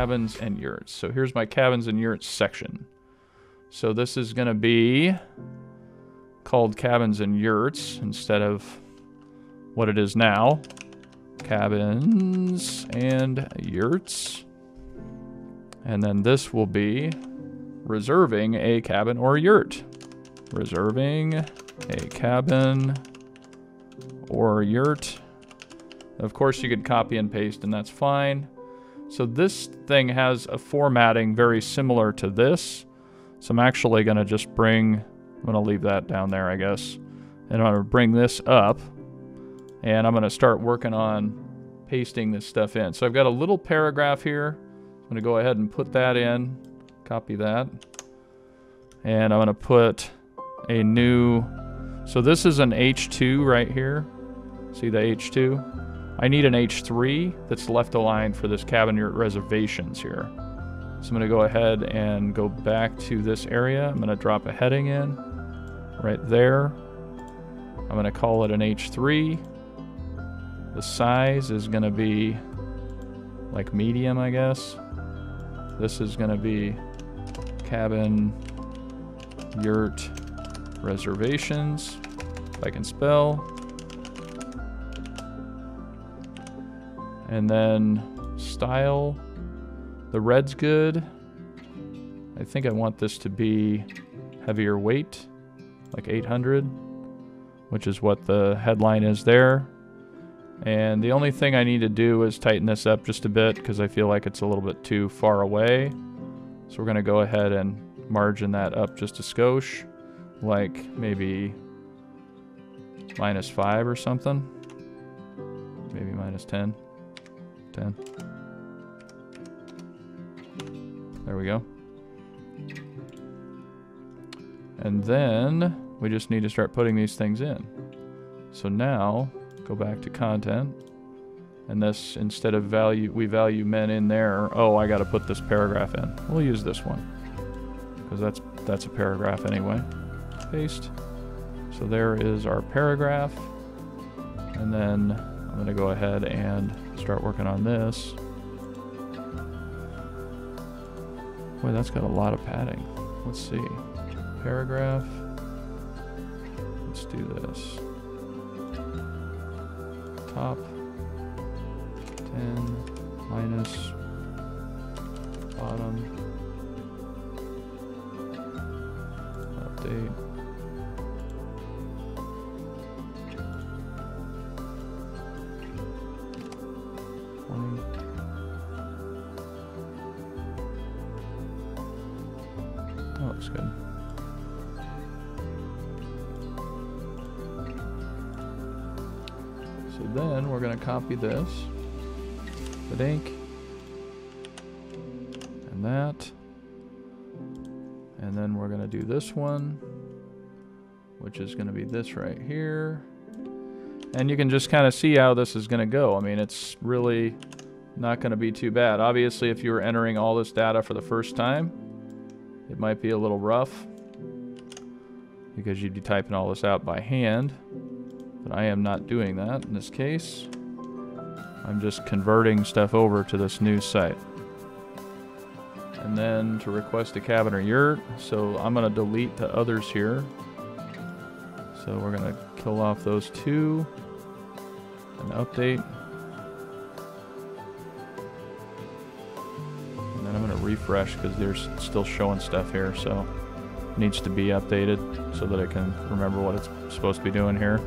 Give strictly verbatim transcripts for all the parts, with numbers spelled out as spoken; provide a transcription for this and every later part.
cabins and yurts. So here's my cabins and yurts section. So this is going to be called cabins and yurts instead of what it is now. Cabins and yurts. And then this will be reserving a cabin or a yurt. Reserving a cabin or a yurt. Of course, you can copy and paste, and that's fine. So this thing has a formatting very similar to this. So I'm actually going to just bring, I'm going to leave that down there, I guess. And I'm going to bring this up, and I'm going to start working on pasting this stuff in. So I've got a little paragraph here. I'm going to go ahead and put that in, copy that. And I'm going to put a new, so this is an H two right here. See the H two? I need an H three that's left aligned for this cabin yurt reservations here. So I'm going to go ahead and go back to this area. I'm going to drop a heading in right there. I'm going to call it an H three. The size is going to be like medium, I guess. This is going to be cabin yurt reservations, if I can spell. And then style, the red's good. I think I want this to be heavier weight, like eight hundred, which is what the headline is there. And the only thing I need to do is tighten this up just a bit because I feel like it's a little bit too far away. So we're gonna go ahead and margin that up just a skosh, like maybe minus five or something, maybe minus ten. ten. There we go. And then we just need to start putting these things in. So now go back to content, and this, instead of value, we value men in there. Oh, I got to put this paragraph in. We'll use this one because that's that's a paragraph anyway. Paste. So there is our paragraph, and then I'm going to go ahead and start working on this. Boy, that's got a lot of padding. Let's see. Paragraph. Let's do this. Top ten minus bottom. Update. Good. So then we're going to copy this, the ink, and that, and then we're going to do this one, which is going to be this right here. And you can just kind of see how this is going to go. I mean, it's really not going to be too bad. Obviously, if you were entering all this data for the first time, it might be a little rough because you'd be typing all this out by hand, but I am not doing that in this case. I'm just converting stuff over to this new site. And then to request a cabin or yurt, so I'm gonna delete the others here. So we're gonna kill off those two and update. Refresh because they're still showing stuff here, so it needs to be updated so that I can remember what it's supposed to be doing here.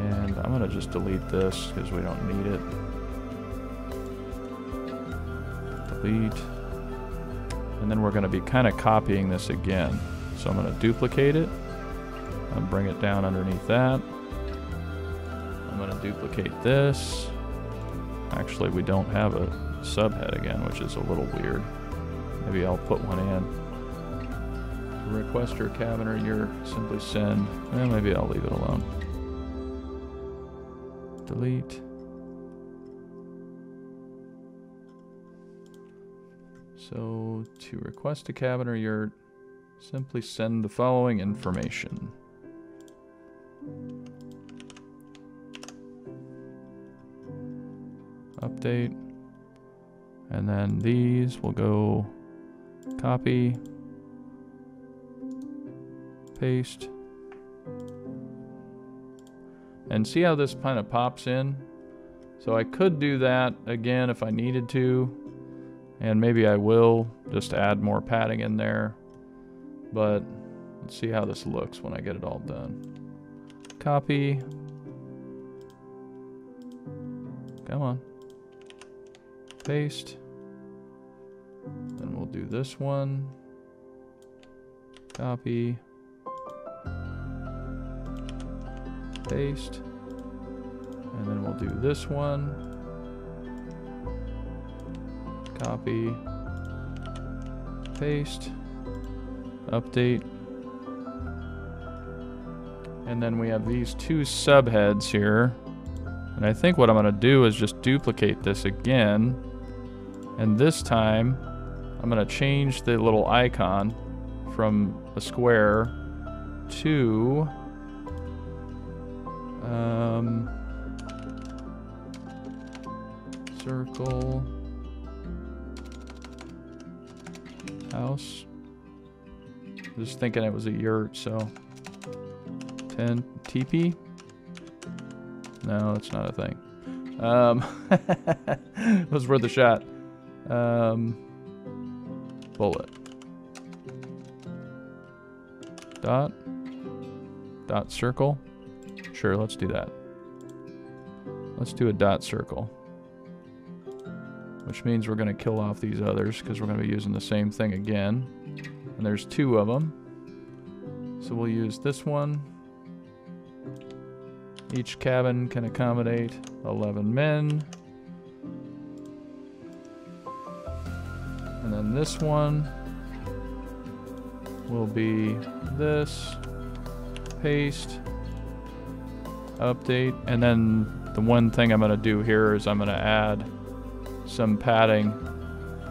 And I'm gonna just delete this because we don't need it. Delete. And then we're gonna be kind of copying this again. So I'm gonna duplicate it and bring it down underneath that. I'm gonna duplicate this. Actually, we don't have it. Subhead again, which is a little weird. Maybe I'll put one in. To request your cabin or your simply send. Well, maybe I'll leave it alone. Delete. So to request a cabin or yurt, simply send the following information. Update. And then these will go copy, paste. And see how this kind of pops in? So I could do that again if I needed to. And maybe I will just add more padding in there. But let's see how this looks when I get it all done. Copy. Come on. Paste. Then we'll do this one. Copy. Paste. And then we'll do this one. Copy, paste, update. And then we have these two subheads here. And I think what I'm gonna do is just duplicate this again. And this time, I'm gonna change the little icon from a square to um, circle. House. Just thinking it was a yurt, so ten teepee. No, it's not a thing. Um, it was worth a shot. Um, bullet. Dot. Dot circle. Sure, let's do that. Let's do a dot circle. Which means we're going to kill off these others because we're going to be using the same thing again. And there's two of them. So we'll use this one. Each cabin can accommodate eleven men. And then this one will be this. Paste. Update. And then the one thing I'm going to do here is I'm going to add some padding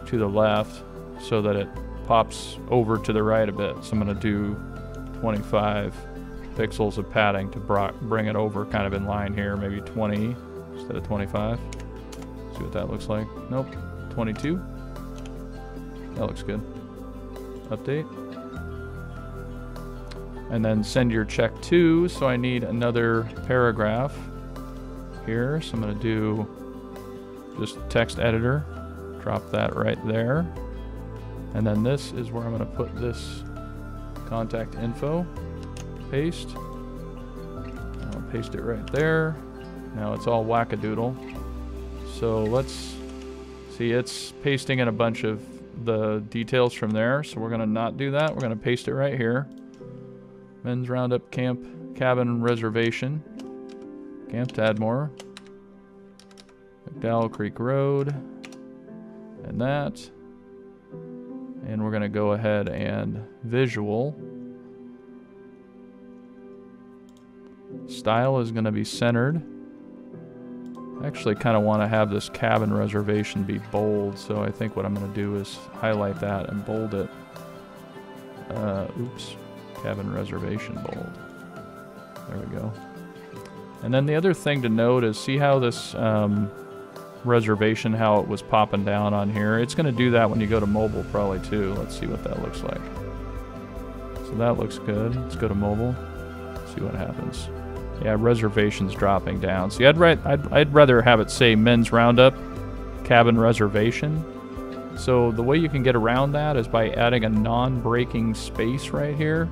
to the left so that it pops over to the right a bit. So I'm going to do twenty-five pixels of padding to bring it over kind of in line here, maybe twenty instead of twenty-five. See what that looks like. Nope, twenty-two. That looks good. Update. And then send your check to, so I need another paragraph here. So I'm going to do just text editor, drop that right there. And then this is where I'm gonna put this contact info, paste. I'll paste it right there. Now it's all wackadoodle. So let's see, it's pasting in a bunch of the details from there. So we're gonna not do that. We're gonna paste it right here. Men's Roundup Camp Cabin Reservation, Camp Tadmore. McDowell Creek Road, and that. And we're going to go ahead and visual. Style is going to be centered. I actually kind of want to have this cabin reservation be bold, so I think what I'm going to do is highlight that and bold it. Uh, oops, cabin reservation bold. There we go. And then the other thing to note is, see how this um, reservation, how it was popping down on here. It's going to do that when you go to mobile probably too. Let's see what that looks like. So that looks good. Let's go to mobile. See what happens. Yeah, reservations dropping down. See, I'd, write, I'd, I'd rather have it say Men's Roundup Cabin Reservation. So the way you can get around that is by adding a non-breaking space right here.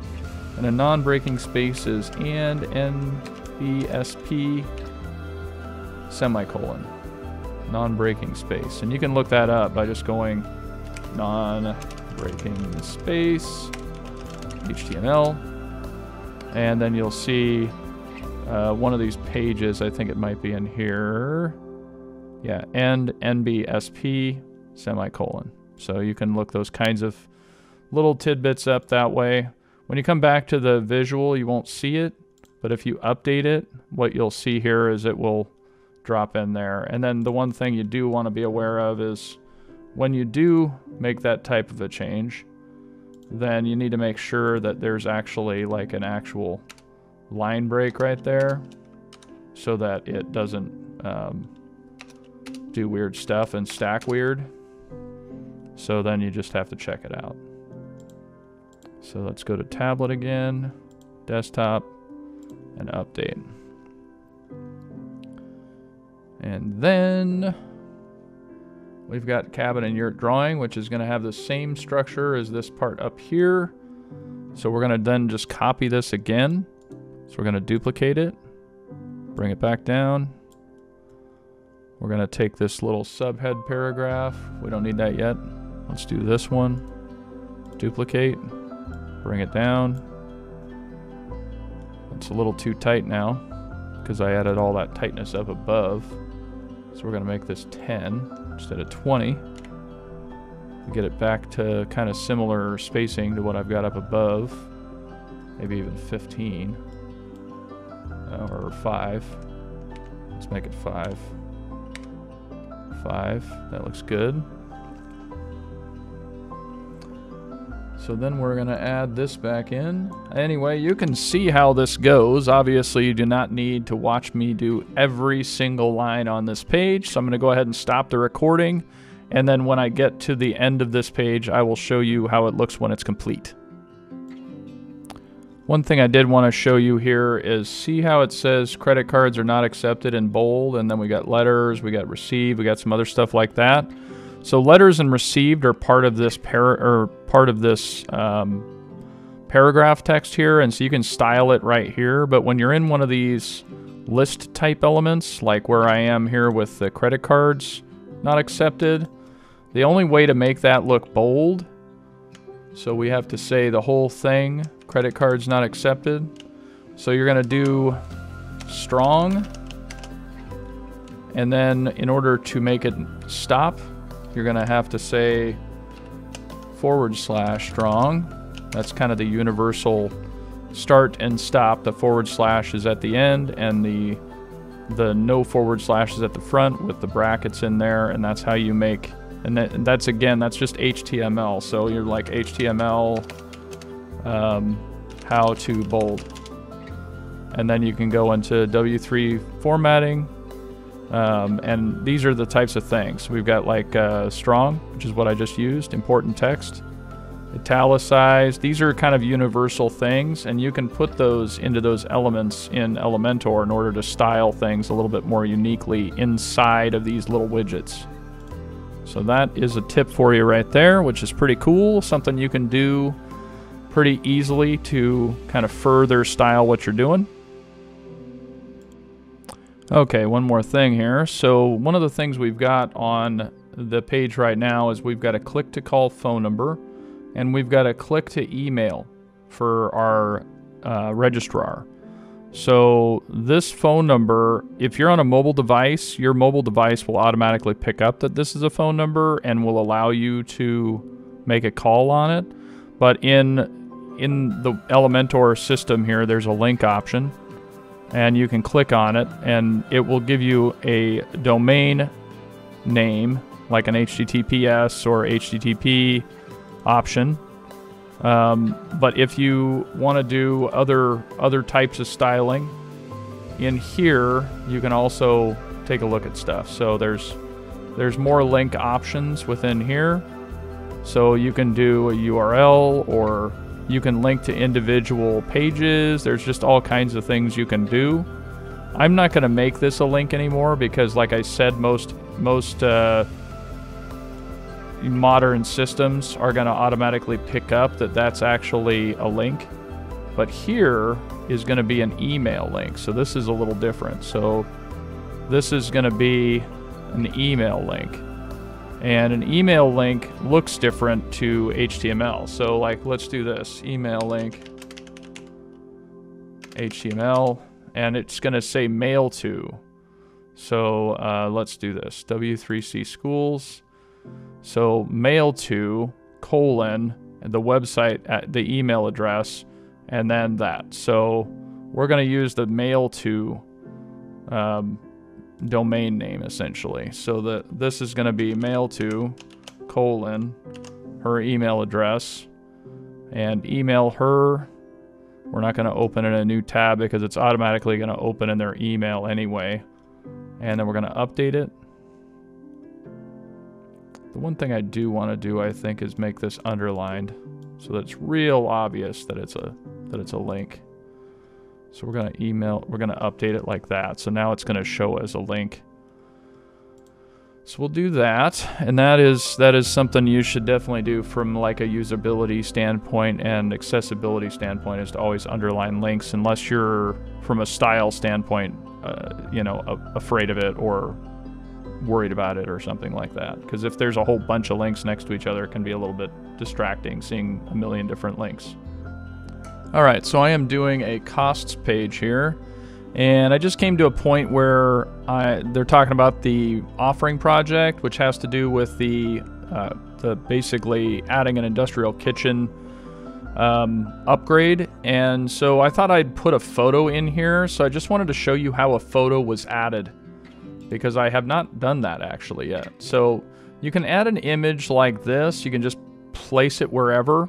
And a non-breaking space is and N B S P semicolon. Non-breaking space. And you can look that up by just going non-breaking space H T M L, and then you'll see uh, one of these pages. I think it might be in here. Yeah, and N B S P semicolon. So you can look those kinds of little tidbits up that way. When you come back to the visual, you won't see it, but if you update it, what you'll see here is it will drop in there. And then the one thing you do want to be aware of is when you do make that type of a change, then you need to make sure that there's actually like an actual line break right there so that it doesn't um, do weird stuff and stack weird. So then you just have to check it out. So let's go to tablet again, desktop, and update. And then we've got cabin and yurt drawing, which is going to have the same structure as this part up here. So we're going to then just copy this again. So we're going to duplicate it, bring it back down. We're going to take this little subhead paragraph. We don't need that yet. Let's do this one. Duplicate, bring it down. It's a little too tight now because I added all that tightness up above. So we're going to make this ten instead of twenty. Get it back to kind of similar spacing to what I've got up above. Maybe even fifteen uh, or five. Let's make it five. Five, that looks good. So then we're gonna add this back in. Anyway, you can see how this goes. Obviously, you do not need to watch me do every single line on this page. So I'm gonna go ahead and stop the recording. And then when I get to the end of this page, I will show you how it looks when it's complete. One thing I did want to show you here is see how it says credit cards are not accepted in bold, and then we got letters, we got received, we got some other stuff like that. So letters and received are part of this para or part of this um, paragraph text here, and so you can style it right here. But when you're in one of these list type elements, like where I am here with the credit cards not accepted, the only way to make that look bold, so we have to say the whole thing, credit cards not accepted. So you're gonna do strong, and then in order to make it stop, you're gonna have to say forward slash strong. That's kind of the universal start and stop. The forward slash is at the end, and the the no forward slash is at the front with the brackets in there, and that's how you make. And that, that's again, that's just H T M L. So you're like H T M L um, how to bold, and then you can go into W three formatting, um, and these are the types of things. We've got like uh, strong, which is what I just used, important text, italicized. These are kind of universal things, and you can put those into those elements in Elementor in order to style things a little bit more uniquely inside of these little widgets. So that is a tip for you right there, which is pretty cool. Something you can do pretty easily to kind of further style what you're doing. Okay, one more thing here. So one of the things we've got on the page right now is we've got a click to call phone number, and we've got a click to email for our uh, registrar. So this phone number, if you're on a mobile device, your mobile device will automatically pick up that this is a phone number and will allow you to make a call on it. But in in the Elementor system here, there's a link option, and you can click on it, and it will give you a domain name, like an H T T P S or H T T P option. Um, but if you want to do other other types of styling in here, you can also take a look at stuff. So there's there's more link options within here. So you can do a U R L, or you can link to individual pages. There's just all kinds of things you can do. I'm not going to make this a link anymore because, like I said, most most uh, modern systems are going to automatically pick up that that's actually a link. But here is going to be an email link, so this is a little different. So this is going to be an email link, and an email link looks different to H T M L. So like, let's do this email link H T M L, and it's going to say mail to. So uh, let's do this W three C schools. So mail to colon and the website at the email address, and then that. So we're going to use the mail to um, domain name essentially. So the, this is going to be mail to colon her email address, and email her. We're not going to open in a new tab because it's automatically going to open in their email anyway. And then we're going to update it. The one thing I do want to do, I think, is make this underlined so that it's real obvious that it's a that it's a link. So we're going to email, we're going to update it like that. So now it's going to show as a link. So we'll do that, and that is that is something you should definitely do from like a usability standpoint and accessibility standpoint, is to always underline links, unless you're from a style standpoint, uh, you know, a, afraid of it or worried about it or something like that. Because if there's a whole bunch of links next to each other, it can be a little bit distracting seeing a million different links. All right, so I am doing a costs page here. And I just came to a point where I, they're talking about the offering project, which has to do with the, uh, the basically adding an industrial kitchen um, upgrade. And so I thought I'd put a photo in here. So I just wanted to show you how a photo was added, because I have not done that actually yet. So you can add an image like this. You can just place it wherever.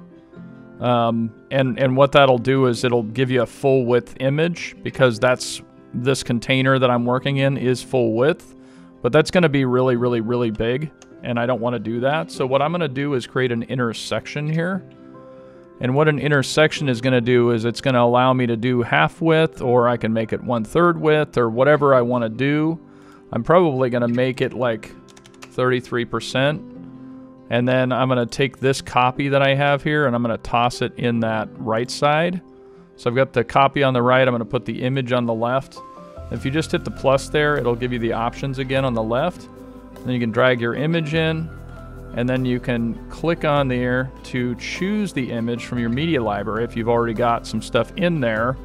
Um, and, and what that'll do is it'll give you a full width image, because that's, this container that I'm working in is full width, but that's going to be really, really, really big. And I don't want to do that. So what I'm going to do is create an intersection here. And what an intersection is going to do is it's going to allow me to do half width, or I can make it one third width, or whatever I want to do. I'm probably going to make it like thirty-three percent. And then I'm going to take this copy that I have here, and I'm going to toss it in that right side. So I've got the copy on the right. I'm going to put the image on the left. If you just hit the plus there, it'll give you the options again on the left. Then you can drag your image in, and then you can click on there to choose the image from your media library if you've already got some stuff in there.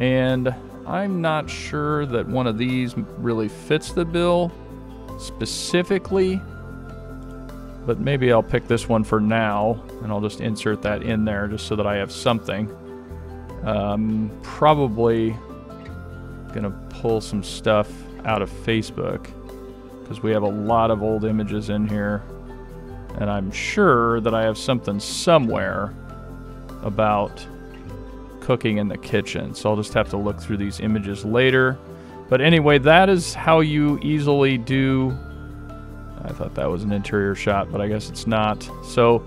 And I'm not sure that one of these really fits the bill specifically, but maybe I'll pick this one for now, and I'll just insert that in there just so that I have something. Um, probably gonna pull some stuff out of Facebook, because we have a lot of old images in here, and I'm sure that I have something somewhere about cooking in the kitchen. So I'll just have to look through these images later. But anyway, that is how you easily do. I thought that was an interior shot, but I guess it's not. So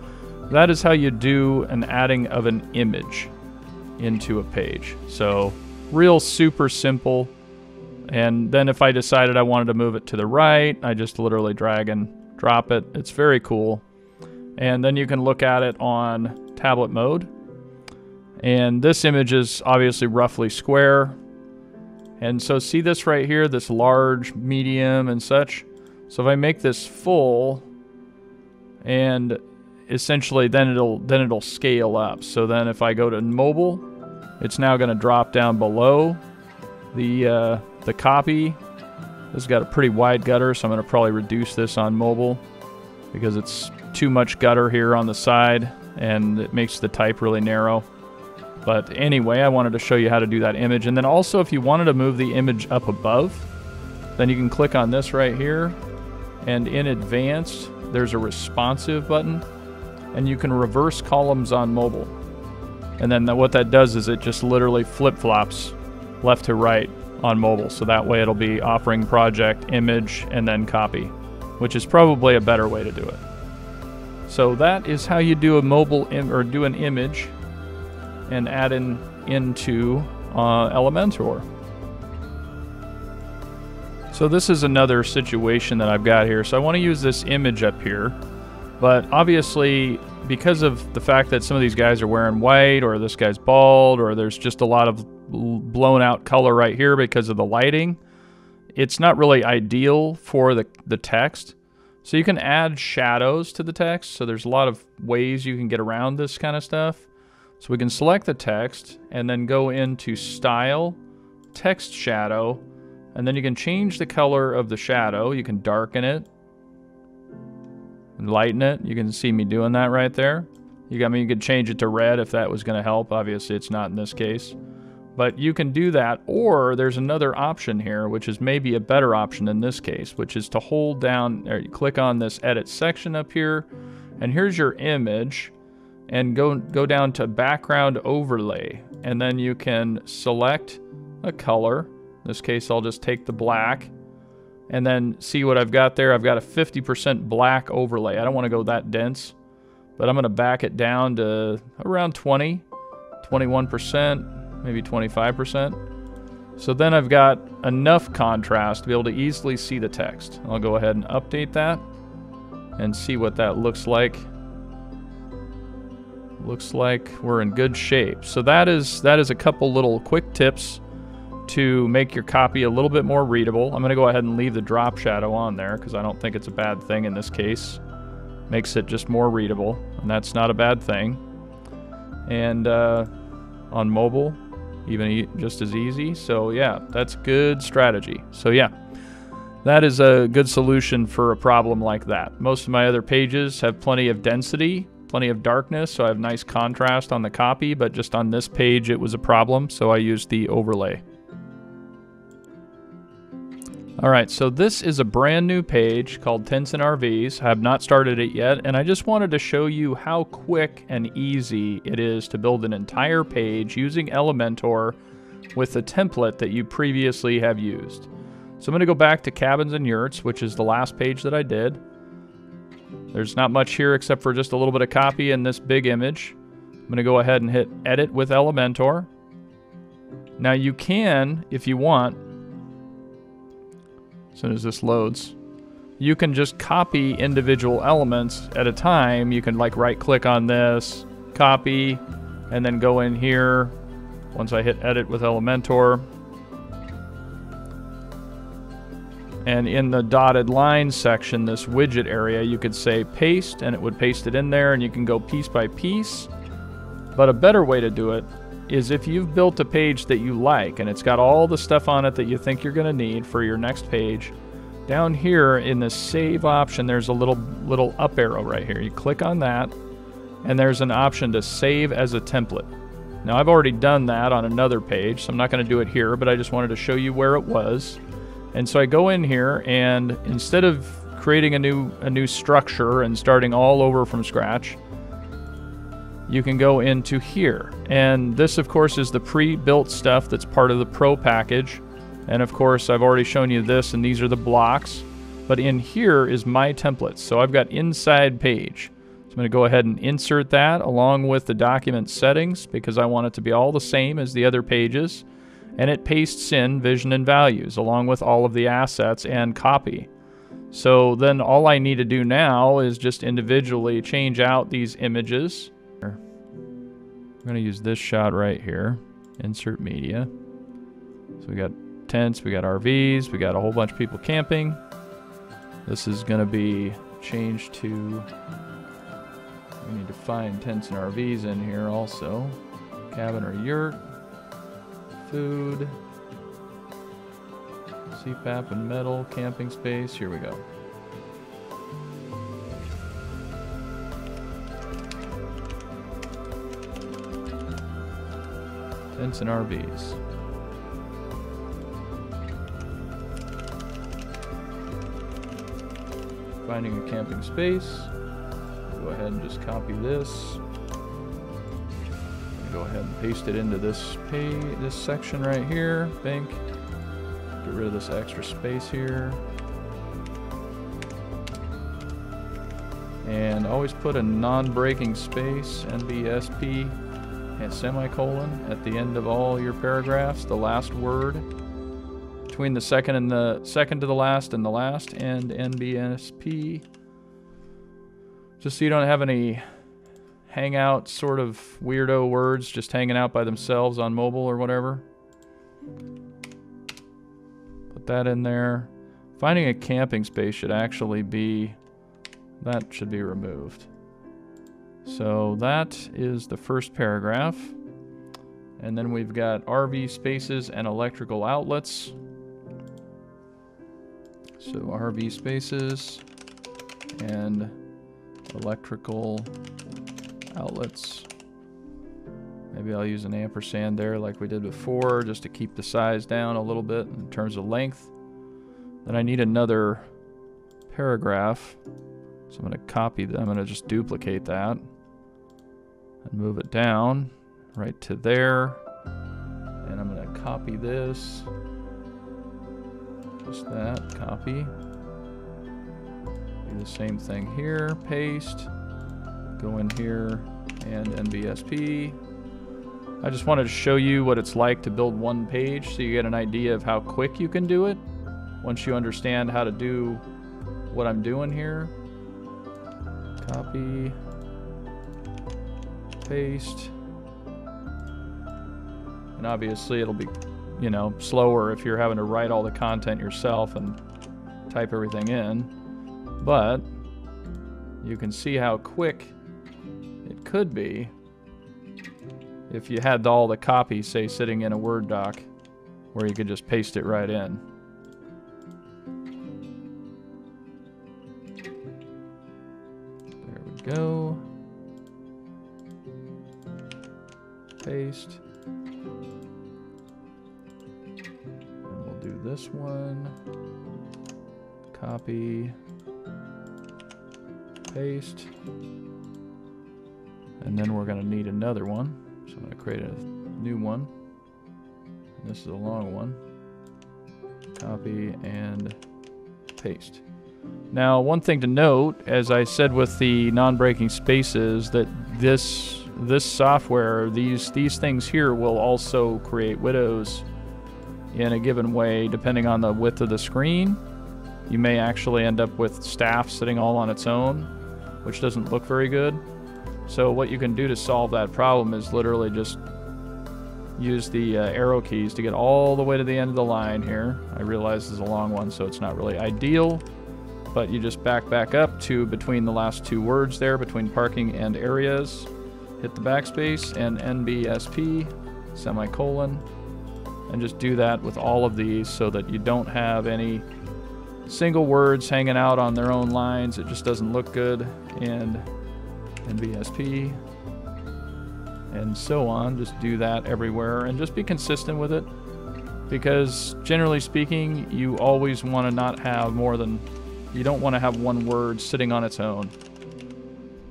that is how you do an adding of an image into a page. So real super simple. And then if I decided I wanted to move it to the right, I just literally drag and drop it. It's very cool. And then you can look at it on tablet mode. And this image is obviously roughly square. And so see this right here, this large, medium, and such. So if I make this full, and essentially then it'll then it'll scale up. So then if I go to mobile, it's now going to drop down below the uh, the copy. This has got a pretty wide gutter, so I'm going to probably reduce this on mobile, because it's too much gutter here on the side, and it makes the type really narrow. But anyway, I wanted to show you how to do that image. And then also, if you wanted to move the image up above, then you can click on this right here. And in advanced, there's a responsive button, and you can reverse columns on mobile. And then what that does is it just literally flip-flops left to right on mobile. So that way it'll be offering project, image, and then copy, which is probably a better way to do it. So that is how you do a mobile im- or do an image and add in into uh, Elementor. So this is another situation that I've got here. So I want to use this image up here, but obviously because of the fact that some of these guys are wearing white, or this guy's bald, or there's just a lot of blown out color right here because of the lighting, it's not really ideal for the, the text. So you can add shadows to the text. So there's a lot of ways you can get around this kind of stuff. So we can select the text and then go into Style, Text Shadow, and then you can change the color of the shadow. You can darken it, lighten it. You can see me doing that right there. You got me, you could change it to red if that was going to help. Obviously, it's not in this case. But you can do that, or there's another option here, which is maybe a better option in this case, which is to hold down, or you click on this edit section up here, and here's your image, and go, go down to background overlay, and then you can select a color. In this case, I'll just take the black, and then see what I've got there. I've got a fifty percent black overlay. I don't want to go that dense, but I'm going to back it down to around twenty, twenty-one percent, maybe twenty-five percent. So then I've got enough contrast to be able to easily see the text. I'll go ahead and update that and see what that looks like. Looks like we're in good shape. So that is that is a couple little quick tips to make your copy a little bit more readable. I'm gonna go ahead and leave the drop shadow on there because I don't think it's a bad thing in this case. Makes it just more readable, and that's not a bad thing. And uh, on mobile, even e just as easy. So yeah, that's good strategy. So yeah, that is a good solution for a problem like that. Most of my other pages have plenty of density, plenty of darkness, so I have nice contrast on the copy, but just on this page it was a problem, so I used the overlay. All right, so this is a brand new page called Tents and R Vs. I have not started it yet, and I just wanted to show you how quick and easy it is to build an entire page using Elementor with the template that you previously have used. So I'm gonna go back to Cabins and Yurts, which is the last page that I did. There's not much here except for just a little bit of copy and this big image. I'm gonna go ahead and hit Edit with Elementor. Now you can, if you want, as soon as this loads, you can just copy individual elements at a time. You can like right click on this, copy, and then go in here. Once I hit edit with Elementor, and in the dotted line section, this widget area, you could say paste and it would paste it in there, and you can go piece by piece. But a better way to do it is if you've built a page that you like and it's got all the stuff on it that you think you're gonna need for your next page, down here in the save option, there's a little little up arrow right here. You click on that and there's an option to save as a template. Now I've already done that on another page, so I'm not gonna do it here, but I just wanted to show you where it was. And so I go in here, and instead of creating a new, a new structure and starting all over from scratch, you can go into here. And this of course is the pre-built stuff that's part of the Pro package. And of course I've already shown you this, and these are the blocks. But in here is my templates. So I've got inside page. So I'm gonna go ahead and insert that along with the document settings because I want it to be all the same as the other pages. And it pastes in vision and values along with all of the assets and copy. So then all I need to do now is just individually change out these images. I'm gonna use this shot right here, insert media. So we got tents, we got R Vs, we got a whole bunch of people camping. This is gonna be changed to, we need to find tents and R Vs in here also. Cabin or yurt, food, C PAP and metal, camping space, here we go. Tents and R Vs. Finding a camping space. Go ahead and just copy this. Go ahead and paste it into this pay this section right here. Bank. Get rid of this extra space here. And always put a non-breaking space, N B S P. And semicolon at the end of all your paragraphs, the last word between the second and the second to the last and the last, and N B S P, just so you don't have any hangout sort of weirdo words just hanging out by themselves on mobile or whatever. Put that in there. Finding a camping space should actually be, that should be removed. So that is the first paragraph. And then we've got R V spaces and electrical outlets. So R V spaces and electrical outlets. Maybe I'll use an ampersand there like we did before just to keep the size down a little bit in terms of length. Then I need another paragraph. So I'm gonna copy that, I'm gonna just duplicate that. And move it down right to there, and I'm going to copy this, Just that, copy. Do the same thing here, paste. Go in here and N B S P. I just wanted to show you what it's like to build one page so you get an idea of how quick you can do it once you understand how to do what I'm doing here. Copy, paste. And obviously it'll be, you know, slower if you're having to write all the content yourself and type everything in. But you can see how quick it could be if you had all the copy, say, sitting in a Word doc where you could just paste it right in. There we go. Paste. This one, copy, paste, and then we're going to need another one. So I'm going to create a new one. This is a long one. Copy and paste. Now, one thing to note, as I said with the non-breaking spaces, that this this software, these these things here, will also create widows in a given way. Depending on the width of the screen, you may actually end up with staff sitting all on its own, which doesn't look very good. So what you can do to solve that problem is literally just use the uh, arrow keys to get all the way to the end of the line here. I realize this is a long one, so it's not really ideal, but you just back back up to between the last two words there, between parking and areas, hit the backspace and N B S P semicolon, and just do that with all of these so that you don't have any single words hanging out on their own lines. It just doesn't look good. And N B S P and so on. Just do that everywhere and just be consistent with it, because generally speaking, you always want to not have more than, you don't want to have one word sitting on its own.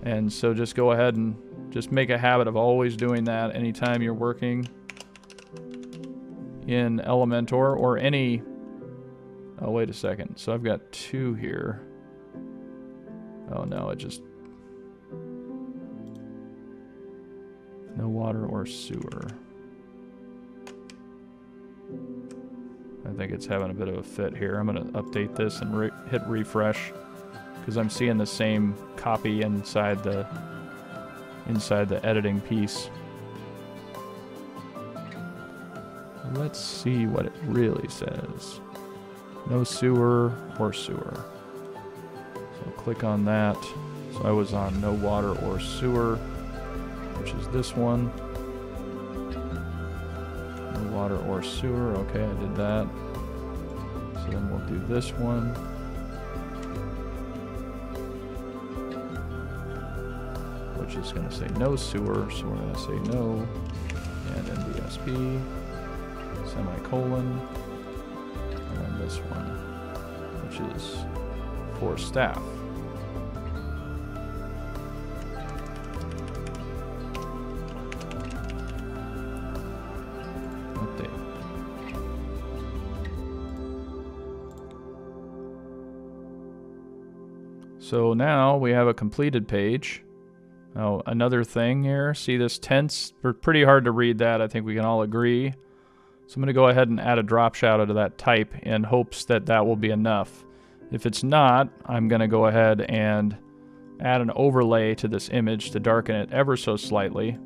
And so just go ahead and just make a habit of always doing that anytime you're working in Elementor or any, oh wait a second, so I've got two here. Oh no, it just, no water or sewer. I think it's having a bit of a fit here. I'm gonna update this and re hit refresh, because I'm seeing the same copy inside the, inside the editing piece. Let's see what it really says. No sewer or sewer. So click on that. So I was on no water or sewer, which is this one. No water or sewer. Okay, I did that. So then we'll do this one. Which is going to say no sewer, so we're going to say no. And N B S P. Semicolon, and then this one, which is for staff. Update. So now we have a completed page. Now, another thing here, see this tense? Pretty hard to read that, I think we can all agree. So I'm going to go ahead and add a drop shadow to that type in hopes that that will be enough. If it's not, I'm going to go ahead and add an overlay to this image to darken it ever so slightly.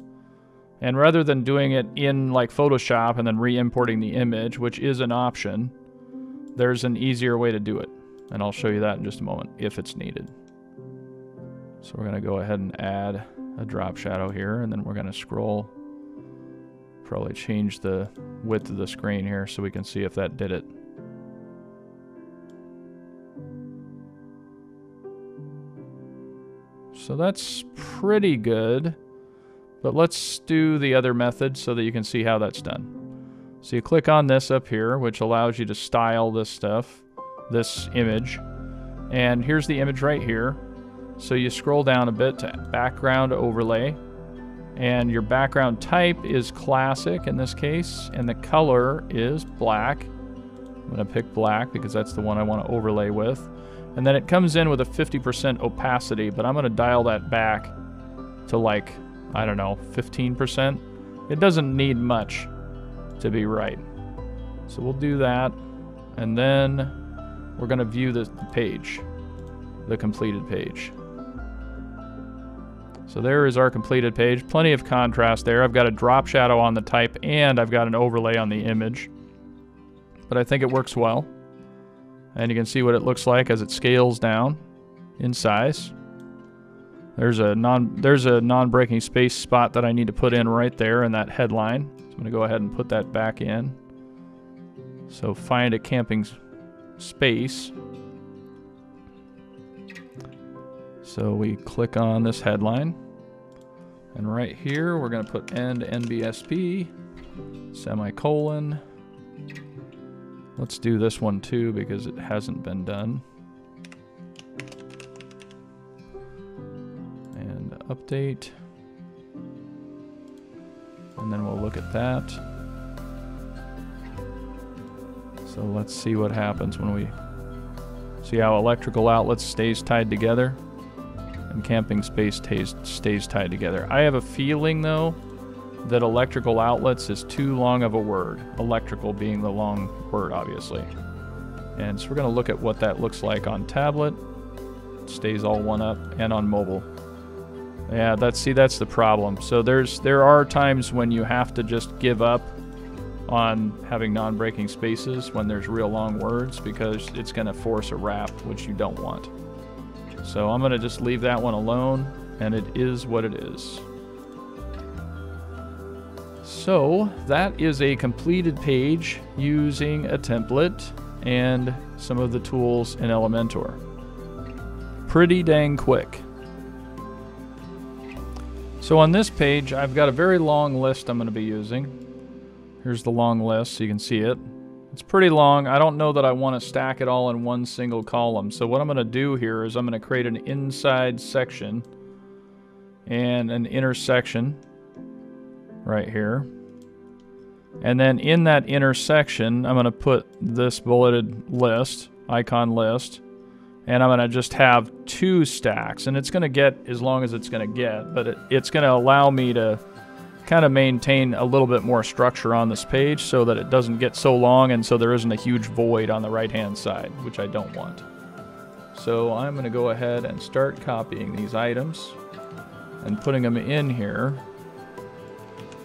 And rather than doing it in like Photoshop and then re-importing the image, which is an option, there's an easier way to do it. And I'll show you that in just a moment if it's needed. So we're going to go ahead and add a drop shadow here, and then we're going to scroll. Probably change the width of the screen here so we can see if that did it. So that's pretty good, but let's do the other method so that you can see how that's done. So you click on this up here, which allows you to style this stuff, this image. And here's the image right here. So you scroll down a bit to background overlay. And your background type is classic in this case, and the color is black. I'm going to pick black because that's the one I want to overlay with. And then it comes in with a fifty percent opacity, but I'm going to dial that back to like, I don't know, fifteen percent. It doesn't need much to be right. So we'll do that. And then we're going to view the page, the completed page. So there is our completed page. Plenty of contrast there. I've got a drop shadow on the type and I've got an overlay on the image. But I think it works well. And you can see what it looks like as it scales down in size. There's a non there's a non-breaking space spot that I need to put in right there in that headline. So I'm going to go ahead and put that back in. So find a camping space. So we click on this headline. And right here, we're going to put end N B S P, semicolon. Let's do this one too because it hasn't been done. And update. And then we'll look at that. So let's see what happens when we see how electrical outlets stays tied together and camping space stays, stays tied together. I have a feeling though that electrical outlets is too long of a word. Electrical being the long word, obviously. And so we're gonna look at what that looks like on tablet. It stays all one up, and on mobile. Yeah, that's, see, that's the problem. So there's there are times when you have to just give up on having non-breaking spaces when there's real long words because it's gonna force a wrap, which you don't want. So I'm gonna just leave that one alone, and it is what it is. So that is a completed page using a template and some of the tools in Elementor. Pretty dang quick. So on this page, I've got a very long list I'm going to be using. Here's the long list so you can see it. It's pretty long. I don't know that I want to stack it all in one single column. So what I'm going to do here is I'm going to create an inside section and an inner section right here. And then in that intersection, I'm going to put this bulleted list, icon list, and I'm going to just have two stacks. And it's going to get as long as it's going to get, but it, it's going to allow me to kind of maintain a little bit more structure on this page so that it doesn't get so long and so there isn't a huge void on the right-hand side, which I don't want. So I'm going to go ahead and start copying these items and putting them in here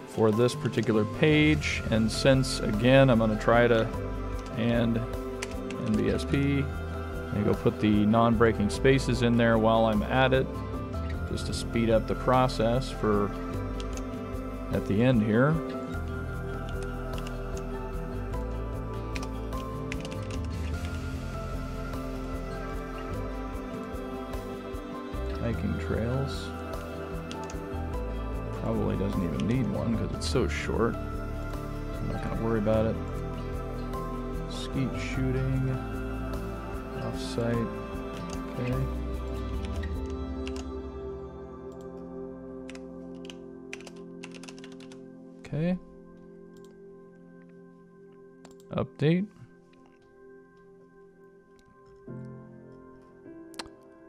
for this particular page. And since, again, I'm going to try to and N B S P and go put the non-breaking spaces in there while I'm at it, just to speed up the process for at the end here. Hiking trails. Probably doesn't even need one because it's so short. So I'm not going to worry about it. Skeet shooting. Off-site. Okay. Okay. Update.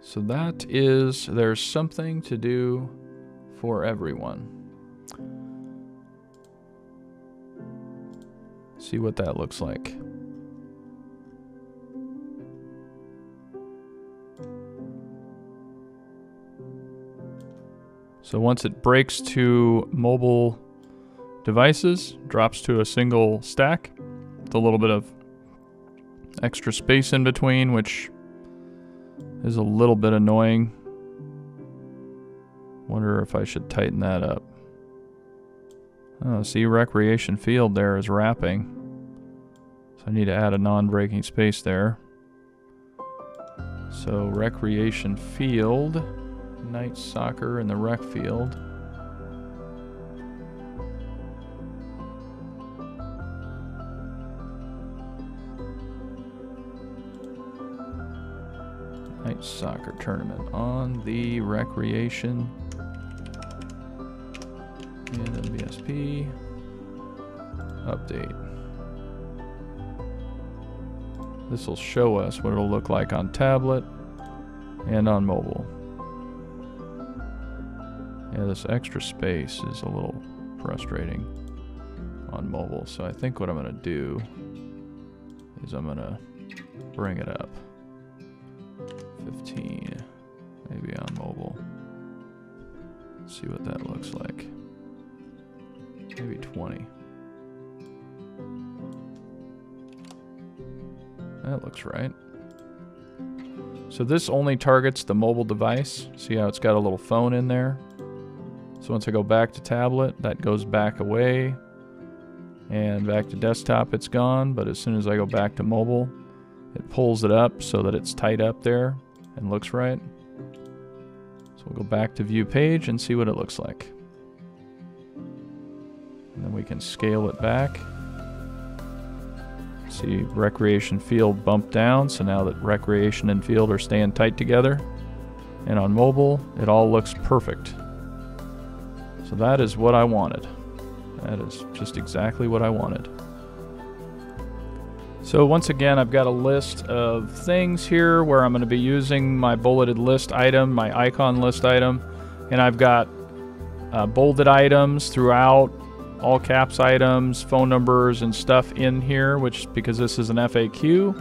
So that is, there's something to do for everyone. See what that looks like. So once it breaks to mobile devices, drops to a single stack with a little bit of extra space in between, which is a little bit annoying. Wonder if I should tighten that up. Oh, see, recreation field there is wrapping. So I need to add a non-breaking space there. So recreation field, night soccer in the rec field. Night soccer tournament on the recreation and N B S P update. This will show us what it'll look like on tablet and on mobile. Yeah, this extra space is a little frustrating on mobile. So I think what I'm gonna do is I'm gonna bring it up. fifteen, maybe on mobile. Let's see what that looks like. Maybe twenty. That looks right. So this only targets the mobile device. See how it's got a little phone in there? So once I go back to tablet, that goes back away. And back to desktop, it's gone. But as soon as I go back to mobile, it pulls it up so that it's tight up there and looks right. So we'll go back to view page and see what it looks like. And then we can scale it back. See recreation field bump down. So now that recreation and field are staying tight together. And on mobile, it all looks perfect. So that is what I wanted. That is just exactly what I wanted. So once again, I've got a list of things here where I'm going to be using my bulleted list item, my icon list item, and I've got uh, bolded items throughout, all caps items, phone numbers and stuff in here, which because this is an F A Q.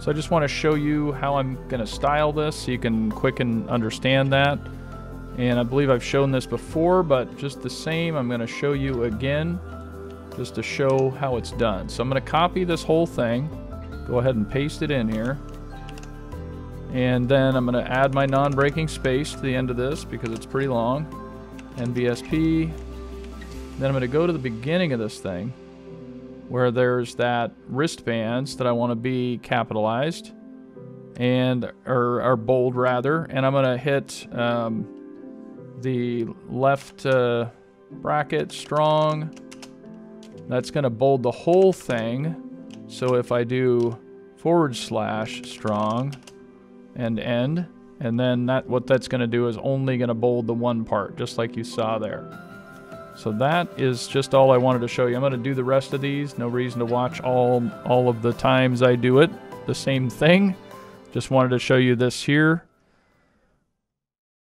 So I just want to show you how I'm going to style this so you can quick and understand that. And I believe I've shown this before, but just the same, I'm going to show you again just to show how it's done. So I'm going to copy this whole thing, go ahead and paste it in here. And then I'm going to add my non-breaking space to the end of this because it's pretty long. N B S P. Then I'm going to go to the beginning of this thing where there's that wristbands that I want to be capitalized and or, or bold rather. And I'm going to hit... Um, the left uh, bracket, strong. That's gonna bold the whole thing. So if I do forward slash strong and end, and then that what that's gonna do is only gonna bold the one part, just like you saw there. So that is just all I wanted to show you. I'm gonna do the rest of these. No reason to watch all, all of the times I do it, the same thing. Just wanted to show you this here.